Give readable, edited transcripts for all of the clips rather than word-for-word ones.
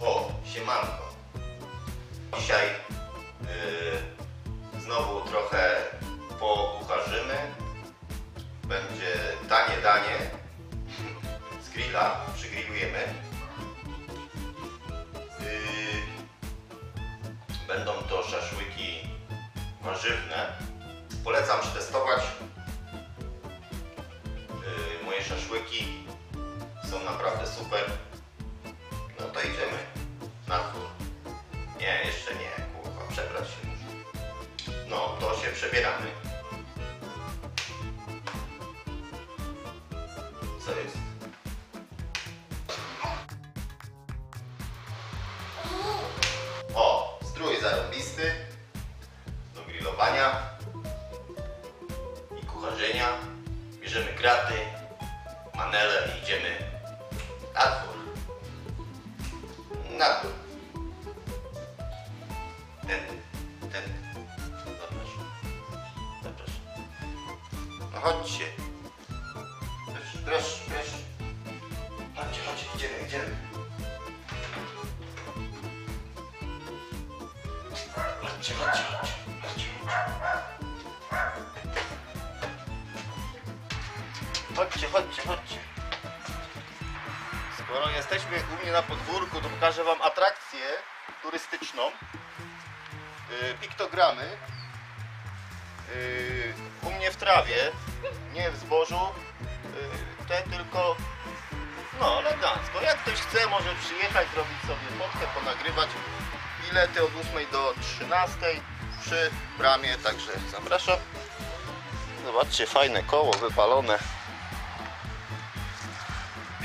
O, siemanko. Dzisiaj znowu trochę pokucharzymy. Będzie tanie danie. Z grilla przygrillujemy. Będą to szaszłyki warzywne. Polecam przetestować. Moje szaszłyki są naprawdę super. No to idziemy na dwór. Nie, jeszcze nie, kurwa, przebrać się muszę. No, to się przebieramy. Co jest? O, strój zarąbisty do grillowania i kucharzenia. Bierzemy kraty, manele i idziemy na dwór. Na dół. Ten. Zapraszam. No chodźcie. Proszę. Chodźcie, idziemy. Chodźcie. Skoro jesteśmy u mnie na podwórku, to pokażę wam atrakcję turystyczną. Piktogramy. U mnie w trawie, nie w zbożu. Te tylko, no, elegancko. Jak ktoś chce, może przyjechać, zrobić sobie fotkę, ponagrywać. Bilety od 8 do 13 przy bramie, także zapraszam. Zobaczcie, fajne koło wypalone.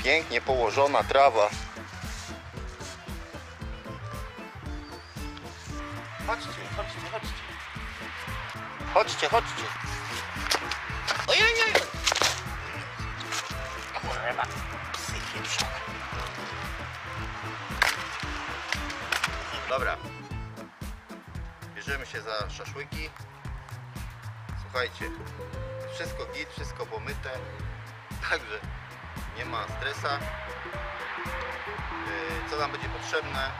Pięknie położona trawa. Chodźcie. Ojej. Kurwa, psychiczna. Dobra. Bierzemy się za szaszłyki. Słuchajcie, wszystko git, wszystko pomyte. Także nie ma stresa. Co nam będzie potrzebne?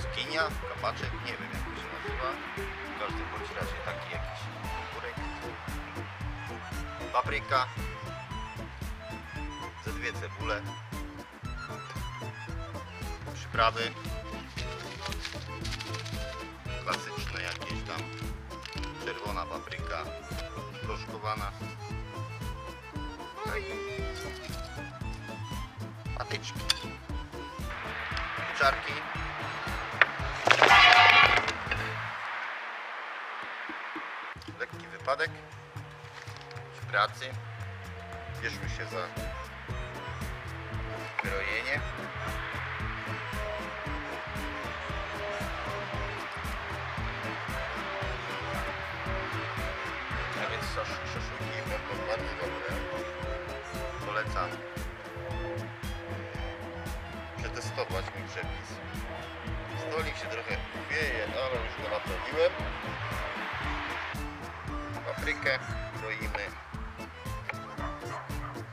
Cukinia, kabaczek, nie wiem jak to się nazywa. W każdym bądź razie taki jakiś kurek. Papryka. Ze 2 cebule. Przyprawy. Klasyczne jakieś tam. Czerwona papryka. Proszkowana. Patyczki, pieczarki, lekki wypadek w pracy, bierzmy się za krojenie, a więc szaszłyki będą bardzo dobre. Polecam przetestować mój przepis. Stolik się trochę wieje, ale już go naprawiłem. Paprykę kroimy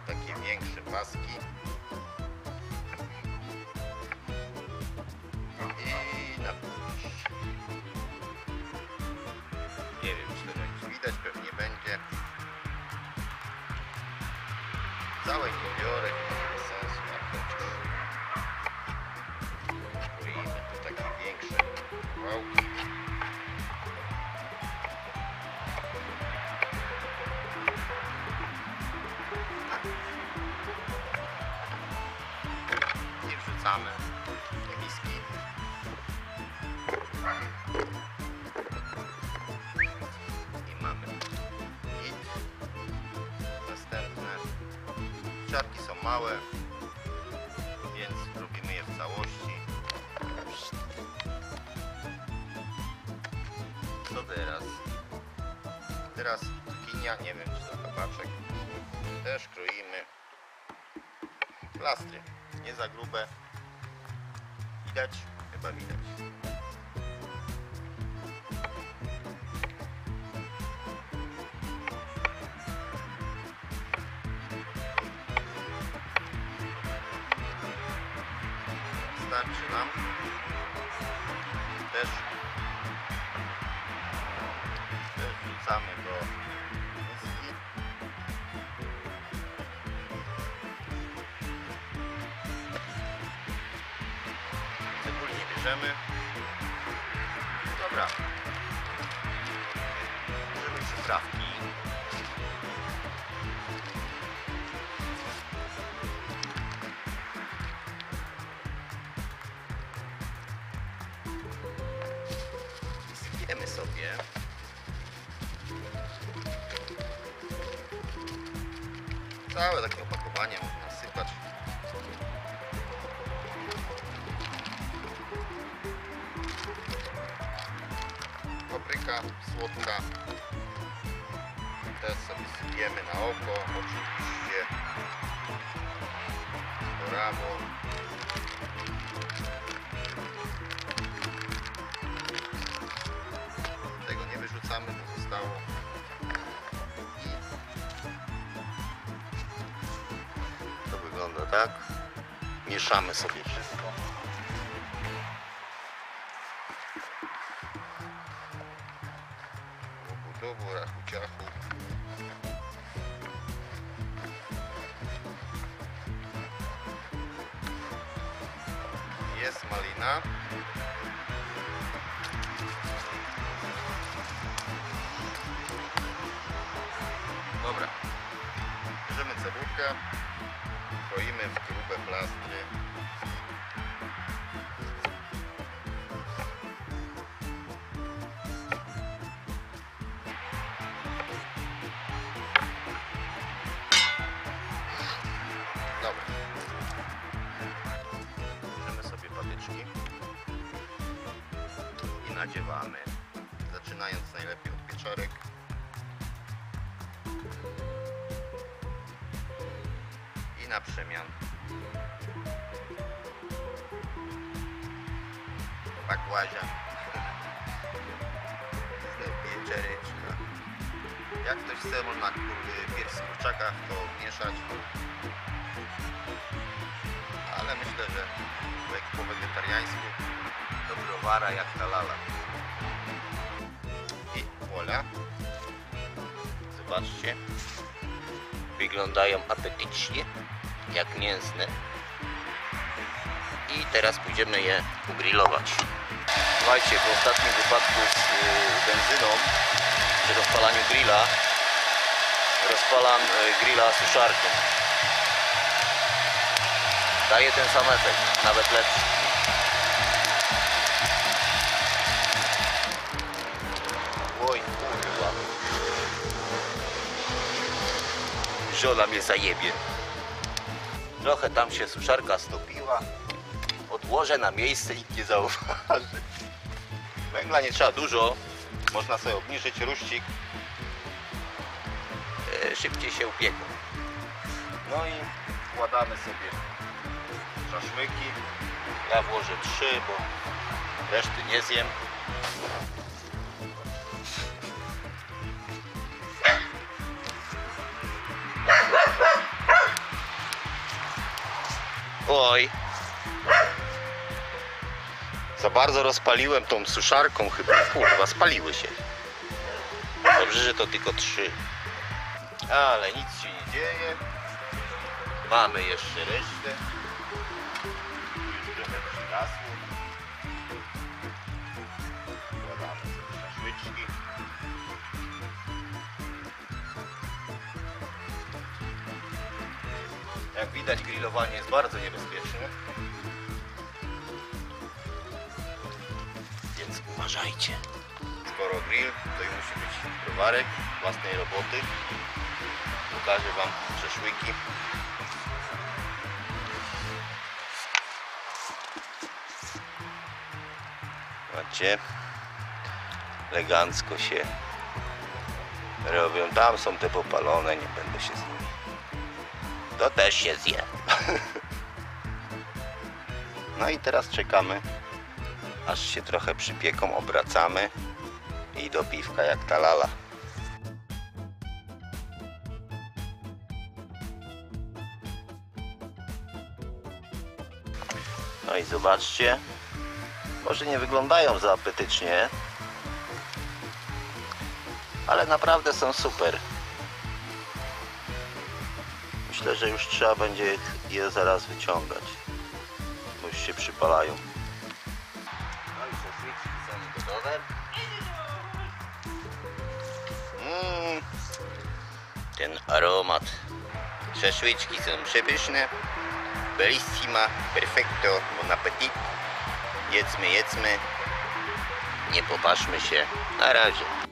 w takie większe paski i napuścić. Nie wiem, czy to będzie widać, pewnie będzie. Całej pobiorek, bez sensu, kroimy to takie większe kawałki. I wrzucamy do miski. I mamy git. Następne. Pieczarki są małe, więc robimy je w całości. Co teraz? Teraz cukinia, nie wiem czy to kabaczek. Też kroimy plastry, nie za grube. Widać? Chyba widać. wystarczy nam też. Wrzucamy do miski. Cebulki bierzemy. Dobra, bierzemy przyprawki. Sypiemy sobie. Całe takie opakowanie można sypać. Papryka słodka. Też sobie sypiemy na oko. Oczywiście oramo. Tego nie wyrzucamy, to zostało. Tak, mieszamy sobie wszystko. Dobu, rachu, ciachu. Jest malina. Dobra, bierzemy cebulkę. Kroimy w grube plastry. Dobra. Bierzemy sobie patyczki i nadziewamy, zaczynając najlepiej od pieczarek. Na przemian. Bakłazia. Pieczareczka. Jak ktoś chce, można pierś w kurczakach to mieszać. Ale myślę, że po wegetariańsku to browara jak ta lala. I wola. Zobaczcie. Wyglądają apetycznie, jak mięsne. I teraz pójdziemy je ugrillować. Słuchajcie, po ostatnim wypadku z benzyną przy rozpalaniu grilla rozpalam grilla suszarką. Daje ten sam efekt, nawet lepszy. Oj, kurwa. Żona mnie zajebie. Trochę tam się suszarka stopiła. Odłożę na miejsce, nikt nie zauważy. Węgla nie trzeba dużo. Można sobie obniżyć ruścik. Szybciej się upiekło. No i wkładamy sobie szaszłyki. Ja włożę 3, bo reszty nie zjem. Oj, za bardzo rozpaliłem tą suszarką chyba, kurwa, spaliły się. Dobrze, że to tylko 3. Ale nic się nie dzieje. Mamy jeszcze resztę. Już trochę przyrasło. Wkładamy sobie szaszłyczki. Jak widać, grillowanie jest bardzo niebezpieczne, więc uważajcie. Skoro grill, to i musi być browarek własnej roboty. Pokażę wam szaszłyki. Zobaczcie, elegancko się robią. Tam są te popalone, nie będę się z nimi. To też się zje. No i teraz czekamy, aż się trochę przypieką, obracamy i do piwka jak ta lala. No i zobaczcie, może nie wyglądają za apetycznie, ale naprawdę są super. Myślę, że już trzeba będzie je zaraz wyciągać, bo już się przypalają. No i sosyczki są gotowe. Ten aromat. Szaszłyczki są przepyszne. Bellissima, perfecto, bon appetit. Jedzmy, jedzmy. Nie popaszmy się. Na razie.